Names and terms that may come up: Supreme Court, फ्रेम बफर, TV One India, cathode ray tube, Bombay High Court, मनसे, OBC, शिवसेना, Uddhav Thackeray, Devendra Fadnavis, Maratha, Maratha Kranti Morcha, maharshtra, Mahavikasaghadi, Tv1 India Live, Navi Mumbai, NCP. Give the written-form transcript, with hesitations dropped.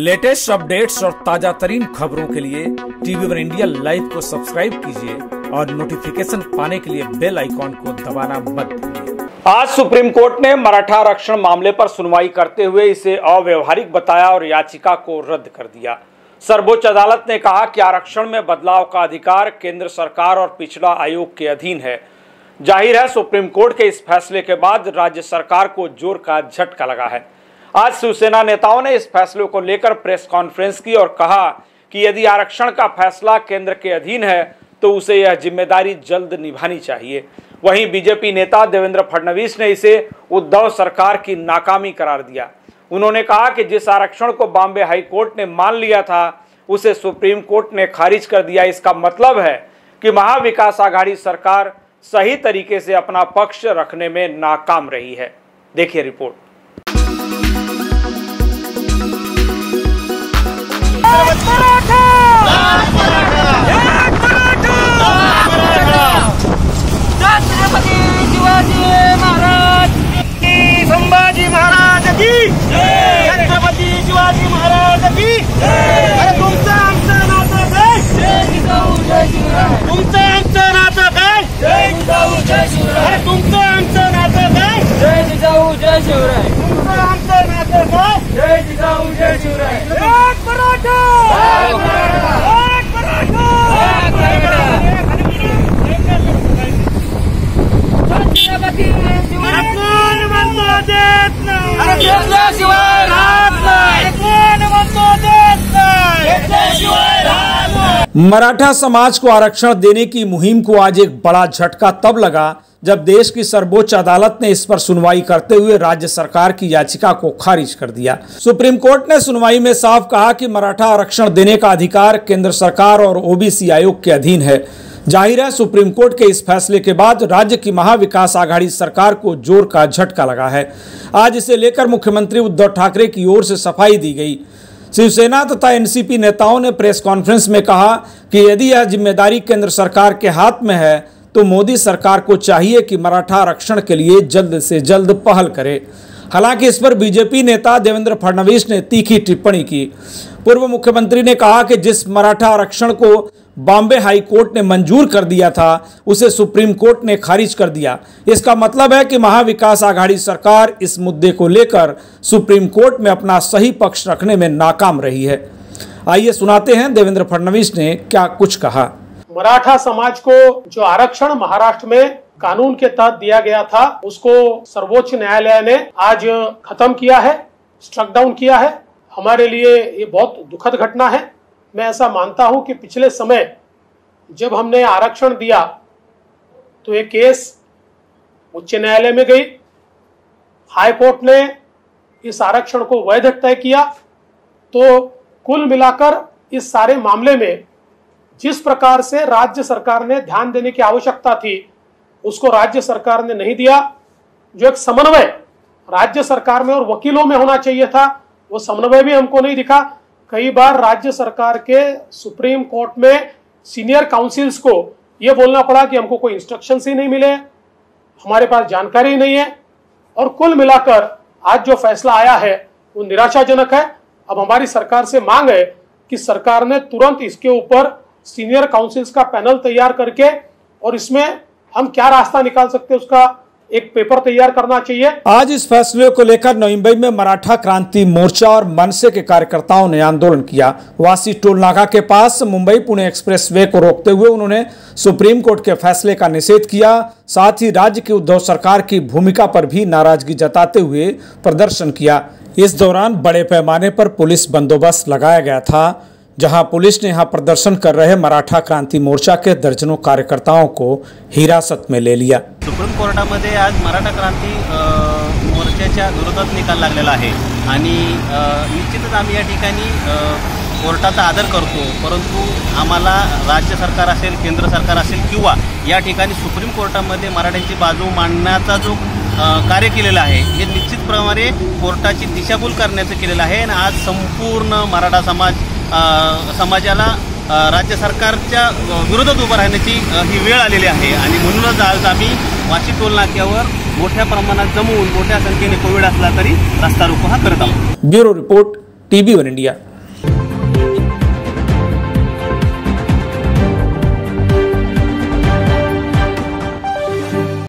Latest updates और ताजा तरीन खबरों के लिए TV1 इंडिया लाइव को सब्सक्राइब कीजिए और नोटिफिकेशन पाने के लिए बेल आइकॉन को दबाना मत भूलिए। आज सुप्रीम कोर्ट ने मराठा आरक्षण मामले पर सुनवाई करते हुए इसे अव्यावहारिक बताया और याचिका को रद्द कर दिया। सर्वोच्च अदालत ने कहा कि आरक्षण में बदलाव का अधिकार केंद्र सरकार और पिछड़ा आयोग के अधीन है। जाहिर है सुप्रीम कोर्ट के इस फैसले के बाद राज्य सरकार को जोर का झटका लगा है। आज शिवसेना नेताओं ने इस फैसले को लेकर प्रेस कॉन्फ्रेंस की और कहा कि यदि आरक्षण का फैसला केंद्र के अधीन है तो उसे यह जिम्मेदारी जल्द निभानी चाहिए। वहीं बीजेपी नेता देवेंद्र फडणवीस ने इसे उद्धव सरकार की नाकामी करार दिया। उन्होंने कहा कि जिस आरक्षण को बॉम्बे हाई कोर्ट ने मान लिया था उसे सुप्रीम कोर्ट ने खारिज कर दिया। इसका मतलब है कि महाविकास आघाड़ी सरकार सही तरीके से अपना पक्ष रखने में नाकाम रही है। देखिए रिपोर्ट। मराठा समाज को आरक्षण देने की मुहिम को आज एक बड़ा झटका तब लगा जब देश की सर्वोच्च अदालत ने इस पर सुनवाई करते हुए राज्य सरकार की याचिका को खारिज कर दिया। सुप्रीम कोर्ट ने सुनवाई में साफ कहा कि मराठा आरक्षण देने का अधिकार केंद्र सरकार और OBC आयोग के अधीन है। जाहिर है सुप्रीम कोर्ट के इस फैसले के बाद राज्य की महाविकास आघाड़ी सरकार को जोर का झटका लगा है। आज इसे लेकर मुख्यमंत्री उद्धव ठाकरे की ओर से सफाई दी गई। शिवसेना तथा NCP नेताओं ने प्रेस कॉन्फ्रेंस में कहा कि यदि यह जिम्मेदारी केंद्र सरकार के हाथ में है तो मोदी सरकार को चाहिए कि मराठा आरक्षण के लिए जल्द से जल्द पहल करे। हालांकि इस पर बीजेपी नेता देवेंद्र फडणवीस ने तीखी टिप्पणी की। पूर्व मुख्यमंत्री ने कहा कि जिस मराठा आरक्षण को बॉम्बे हाई कोर्ट ने मंजूर कर दिया था उसे सुप्रीम कोर्ट ने खारिज कर दिया। इसका मतलब है कि महाविकास आघाड़ी सरकार इस मुद्दे को लेकर सुप्रीम कोर्ट में अपना सही पक्ष रखने में नाकाम रही है। आइए सुनाते हैं देवेंद्र फडणवीस ने क्या कुछ कहा। मराठा समाज को जो आरक्षण महाराष्ट्र में कानून के तहत दिया गया था उसको सर्वोच्च न्यायालय ने आज खत्म किया है, स्ट्रक डाउन किया है। हमारे लिए ये बहुत दुखद घटना है। मैं ऐसा मानता हूं कि पिछले समय जब हमने आरक्षण दिया तो ये केस उच्च न्यायालय में गई, हाई कोर्ट ने इस आरक्षण को वैध तय किया। तो कुल मिलाकर इस सारे मामले में जिस प्रकार से राज्य सरकार ने ध्यान देने की आवश्यकता थी उसको राज्य सरकार ने नहीं दिया। जो एक समन्वय राज्य सरकार में और वकीलों में होना चाहिए था वो समन्वय भी हमको नहीं दिखा। कई बार राज्य सरकार के सुप्रीम कोर्ट में सीनियर काउंसिल्स को ये बोलना पड़ा कि हमको कोई इंस्ट्रक्शन ही नहीं मिले, हमारे पास जानकारी ही नहीं है। और कुल मिलाकर आज जो फैसला आया है वो निराशाजनक है। अब हमारी सरकार से मांग है कि सरकार ने तुरंत इसके ऊपर सीनियर काउंसिल्स का पैनल तैयार करके और इसमें हम क्या रास्ता निकाल सकते हैं उसका एक पेपर तैयार करना चाहिए। आज इस फैसले को लेकर नवी मुंबई में मराठा क्रांति मोर्चा और मनसे के कार्यकर्ताओं ने आंदोलन किया। वासी टोल नाका के पास मुंबई पुणे एक्सप्रेसवे को रोकते हुए उन्होंने सुप्रीम कोर्ट के फैसले का निषेध किया। साथ ही राज्य की उद्धव सरकार की भूमिका पर भी नाराजगी जताते हुए प्रदर्शन किया। इस दौरान बड़े पैमाने पर पुलिस बंदोबस्त लगाया गया था, जहां पुलिस ने यहां प्रदर्शन कर रहे मराठा क्रांति मोर्चा के दर्जनों कार्यकर्ताओं को हिरासत में ले लिया। सुप्रीम कोर्टामध्ये आज मराठा क्रांति मोर्चाच्या विरोधात निकाल लागलेला आहे आणि निश्चितच आम्ही या ठिकाणी कोर्टाचा आदर करतो, परंतु आम्हाला राज्य सरकार असेल, केंद्र सरकार असेल किंवा या ठिकाणी सुप्रीम कोर्टामध्ये मराठ्यांची बाजू मांडण्याचा जो कार्य केलेलं आहे हे निश्चितप्रमाणे कोर्टाची दिशाभूल करण्याचं केलेलं आहे। आणि आज संपूर्ण मराठा समाजाला राज्य सरकारच्या विरोधात उभं राहण्याची ही वेळ आलेली आहे आणि म्हणूनच आज आम्ही वाशी टोल नाक्यावर मोठ्या प्रमाणात जमून मोठ्या संख्येने कोविड असला तरी रस्ता रोको हा करत आहोत। Bureau report TV one India.